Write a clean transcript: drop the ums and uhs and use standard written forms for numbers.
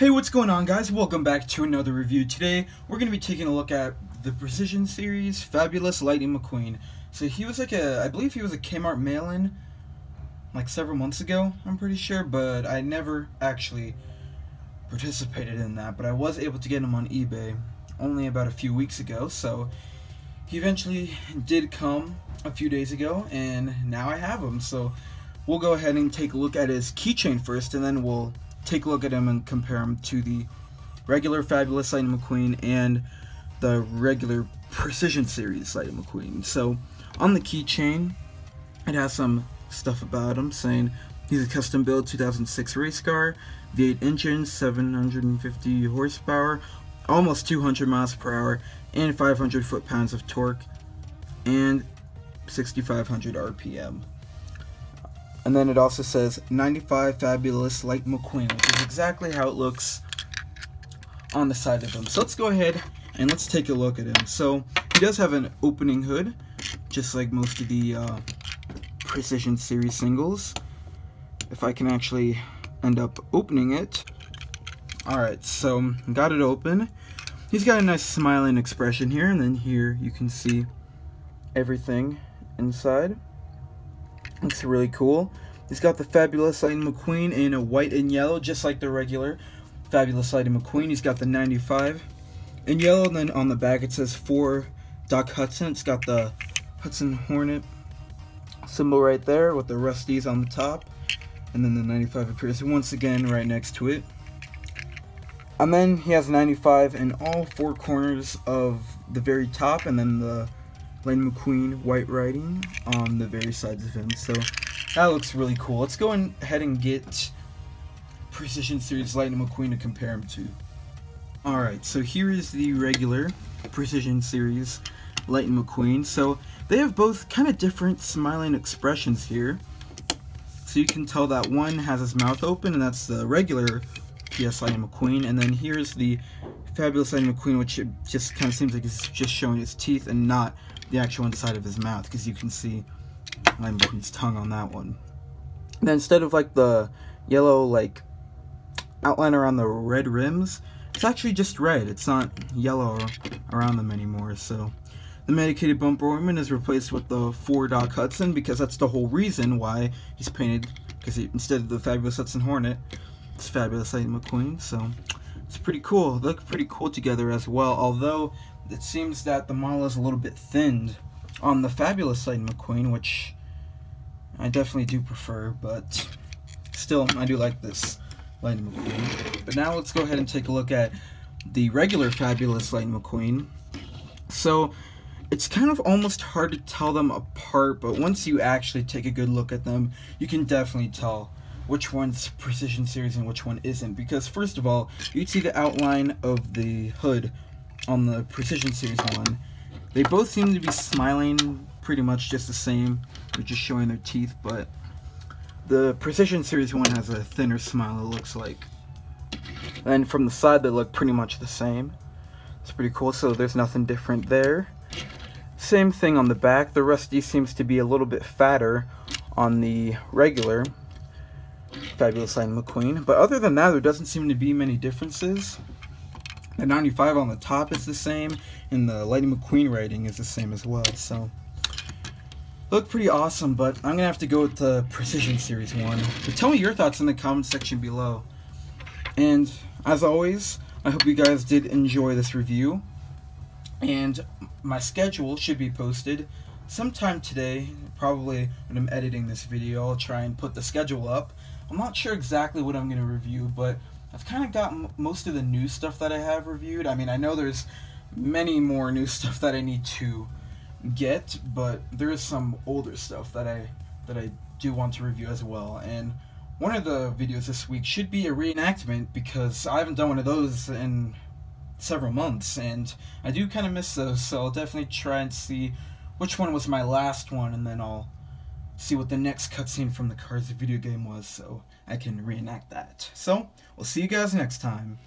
Hey, what's going on, guys? Welcome back to another review. Today we're going to be taking a look at the Precision Series Fabulous Lightning McQueen. So he was like I believe he was a Kmart mail-in like several months ago, I'm pretty sure, but I never actually participated in that, but I was able to get him on eBay only about a few weeks ago. So he eventually did come a few days ago, and now I have him. So we'll go ahead and take a look at his keychain first, and then we'll take a look at him and compare him to the regular Fabulous Lightning McQueen and the regular Precision Series Lightning McQueen. So on the keychain, it has some stuff about him, saying he's a custom build 2006 race car, V8 engine, 750 horsepower, almost 200 miles per hour, and 500 foot-pounds of torque, and 6,500 RPM. And then it also says 95 Fabulous Lightning McQueen, which is exactly how it looks on the side of him. So let's go ahead and let's take a look at him. So he does have an opening hood, just like most of the Precision Series singles. If I can actually end up opening it. Alright, so got it open. He's got a nice smiling expression here, and then here you can see everything inside. Looks really cool. He's got the Fabulous Lightning McQueen in a white and yellow, just like the regular Fabulous Lightning McQueen. He's got the 95 in yellow, and then on the back it says for Doc Hudson. It's got the Hudson Hornet symbol right there with the rusties on the top, and then the 95 appears once again right next to it. And then he has 95 in all four corners of the very top, and then the Lightning McQueen white writing on the very sides of him. So that looks really cool. Let's go ahead and get Precision Series Lightning McQueen to compare him to. Alright, so here is the regular Precision Series Lightning McQueen. So they have both kind of different smiling expressions here. So you can tell that one has his mouth open, and that's the regular PS Lightning McQueen. And then here's the Fabulous Lightning McQueen, which it just kind of seems like it's just showing his teeth and not the actual inside of his mouth, because you can see Lightning McQueen's tongue on that one. And then instead of like the yellow like outline around the red rims, it's actually just red. It's not yellow around them anymore. So the medicated bumper ornament is replaced with the for Doc Hudson, because that's the whole reason why he's painted, because instead of the Fabulous Hudson Hornet, it's Fabulous Lightning McQueen. So it's pretty cool. They look pretty cool together as well, although it seems that the model is a little bit thinned on the Fabulous Lightning McQueen, which I definitely do prefer, but still, I do like this Lightning McQueen. But now let's go ahead and take a look at the regular Fabulous Lightning McQueen. So it's kind of almost hard to tell them apart, but once you actually take a good look at them, you can definitely tell which one's Precision Series and which one isn't, because first of all, you'd see the outline of the hood on the Precision Series one. They both seem to be smiling pretty much just the same. They're just showing their teeth, but the Precision Series one has a thinner smile, it looks like. And from the side, they look pretty much the same. It's pretty cool, so there's nothing different there. Same thing on the back. The rusty seems to be a little bit fatter on the regular Fabulous Lightning McQueen, but other than that, there doesn't seem to be many differences. The 95 on the top is the same, and the Lightning McQueen writing is the same as well, so look pretty awesome. But I'm gonna have to go with the Precision Series one. But tell me your thoughts in the comment section below, and as always, I hope you guys did enjoy this review, and my schedule should be posted sometime today. Probably when I'm editing this video, I'll try and put the schedule up. I'm not sure exactly what I'm going to review, but I've kind of got most of the new stuff that I have reviewed. I mean, I know there's many more new stuff that I need to get, but there is some older stuff that I do want to review as well. And one of the videos this week should be a reenactment, because I haven't done one of those in several months, and I do kind of miss those, so I'll definitely try and see which one was my last one, and then I'll see what the next cutscene from the Cars video game was, so I can reenact that. So, we'll see you guys next time.